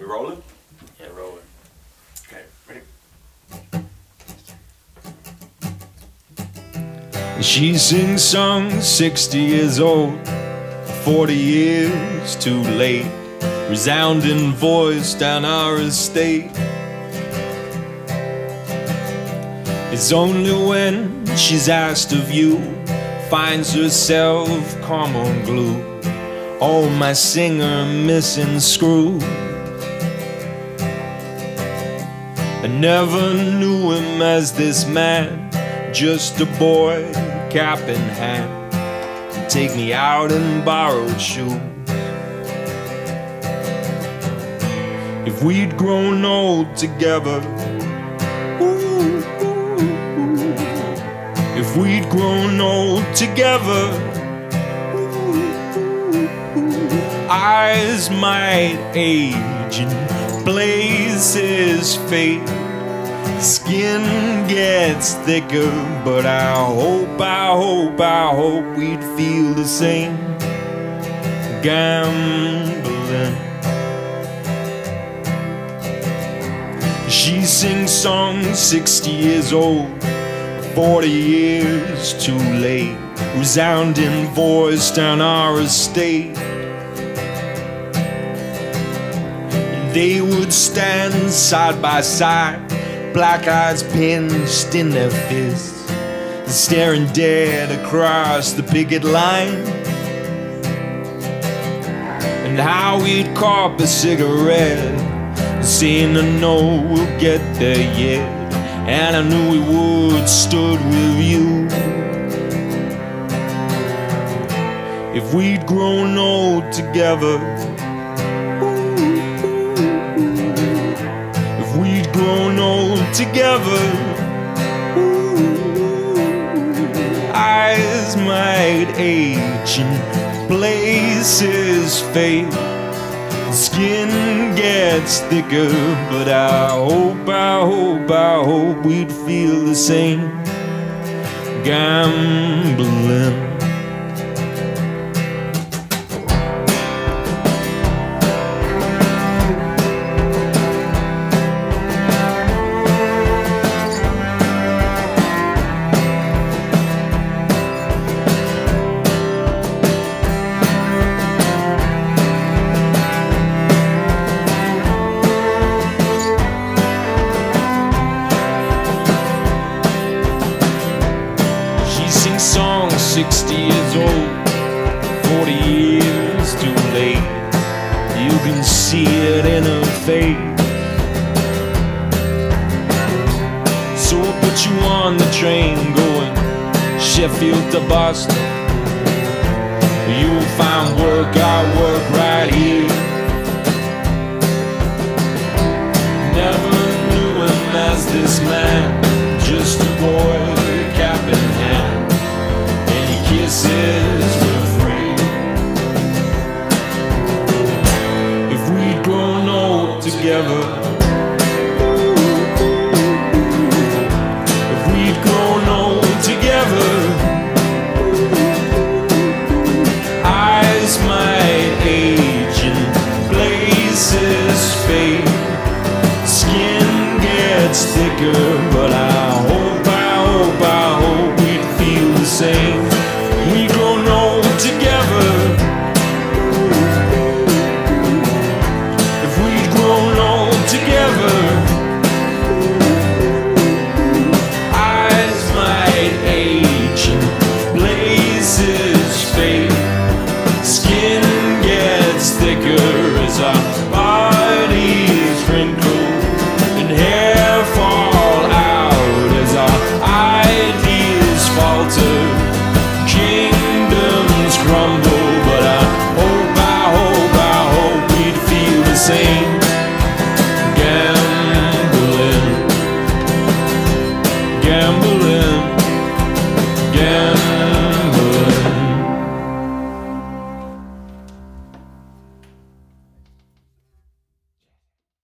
We rolling? Yeah, rolling. Okay, ready? She sings songs 60 years old, 40 years too late, resounding voice down our estate. It's only when she's asked of you, finds herself common glue. Oh, my singer missing screw. I never knew him as this man, just a boy, cap in hand. He'd take me out in borrowed shoes. If we'd grown old together, ooh, ooh, ooh. If we'd grown old together, ooh, ooh, ooh. Eyes might age and places fade. Skin gets thicker, but I hope we'd feel the same. Gambling. She sings songs 60 years old, 40 years too late, resounding voice down our estate. They would stand side by side, black eyes pinched in their fists, staring dead across the picket line. And how we'd carp a cigarette, saying I know we'll get there yet, and I knew we would, stood with you. If we'd grown old together, ooh, ooh, ooh. If we'd grown old together, ooh. Eyes might age and places fade. Skin gets thicker, but I hope we'd feel the same. Gambling. Song 60 years old, 40 years too late. You can see it in her face. So I put you on the train going Sheffield to Boston. You'll find work, I work right here. Never knew him as this man, just a boy. Together. If we'd grown old together, eyes might age and places fade. Skin gets thicker, but I hope we'd feel the same. We'd grown old together. Gambling.